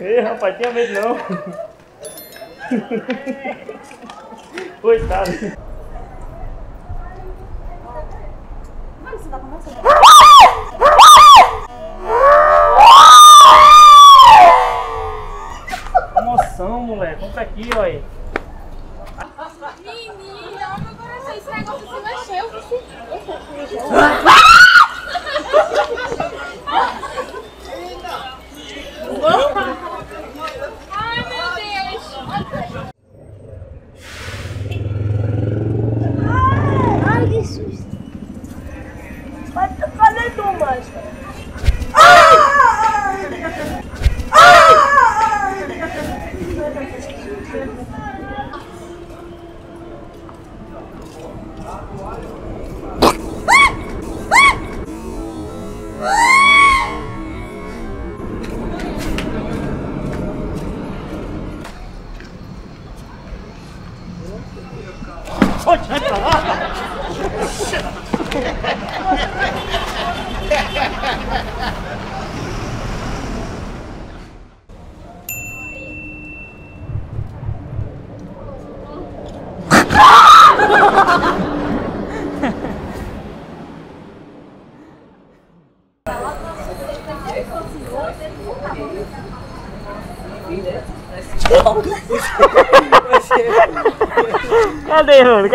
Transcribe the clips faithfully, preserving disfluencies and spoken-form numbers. Ê, không phải tiếp hết đâu. Ôi tàn. Emoção, moleque. Compra aqui, ó. Menina, olha meu coração. Esse negócio se mexeu. Cadê, mano?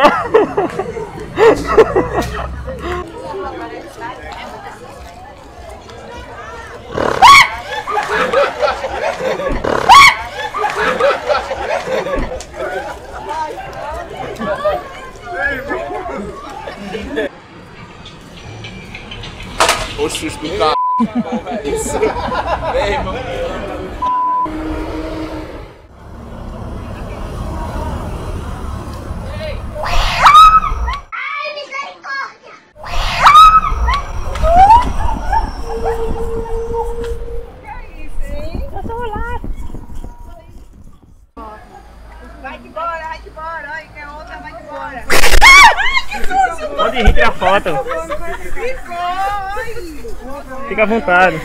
O susto do carro. É isso. Vem, irmão. Pode rir, tirar foto. Fica à vontade.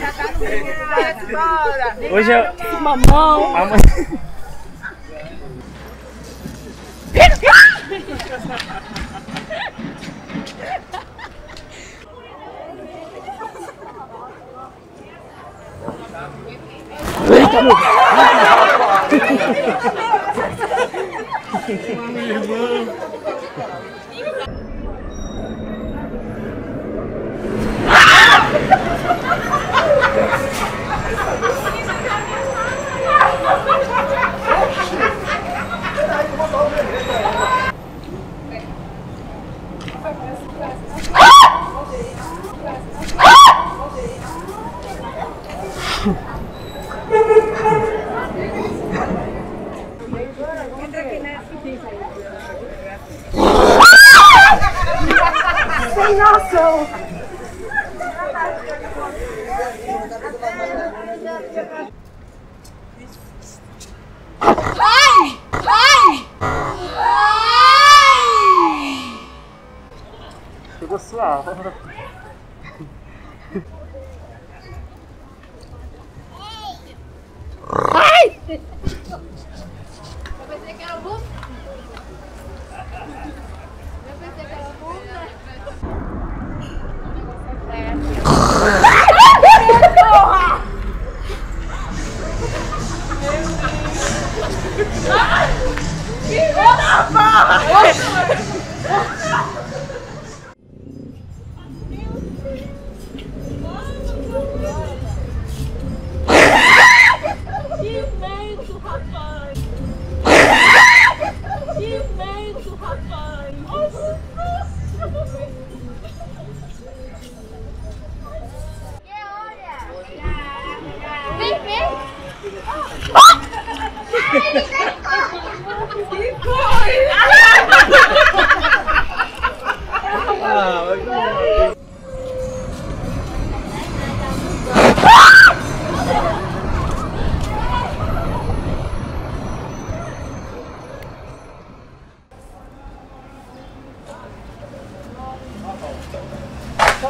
Hoje é mamão. Amanhã... Chegou suave. Ai! Eu pensei que era o bunda. Eu pensei que era o bunda.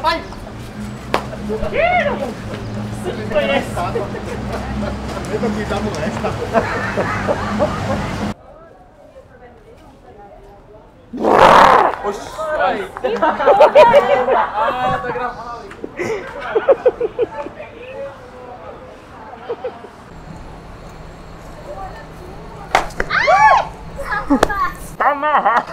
Vai! Ah, tá gravado. Tá amarrado. Tá amarrado?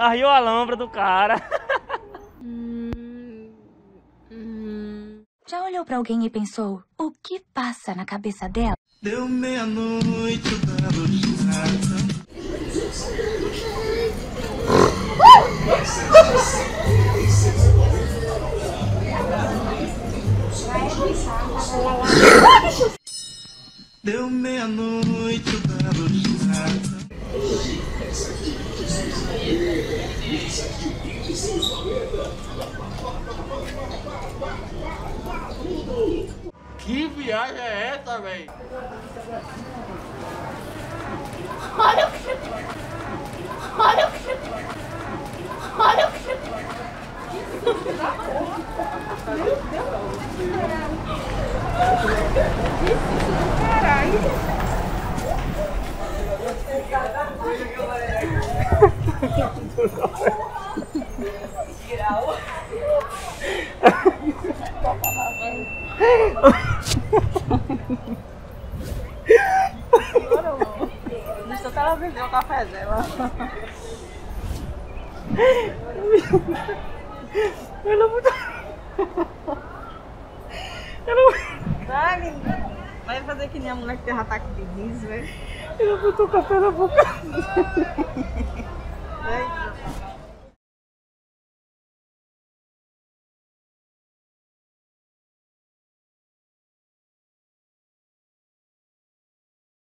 Arriou a alambra do cara. Já olhou pra alguém e pensou, o que passa na cabeça dela? Deu meia-noite, eu tava chorando. Deu meia-noite, eu tava chorando. Que viagem é essa, velho? Olha o que... Olha o que... Olha o que... Caralho! Estou para beber o café dela. Ela muito. Ela vai fazer que nem a mulher que teve ataque de riso, velho. Ela botou o café na boca.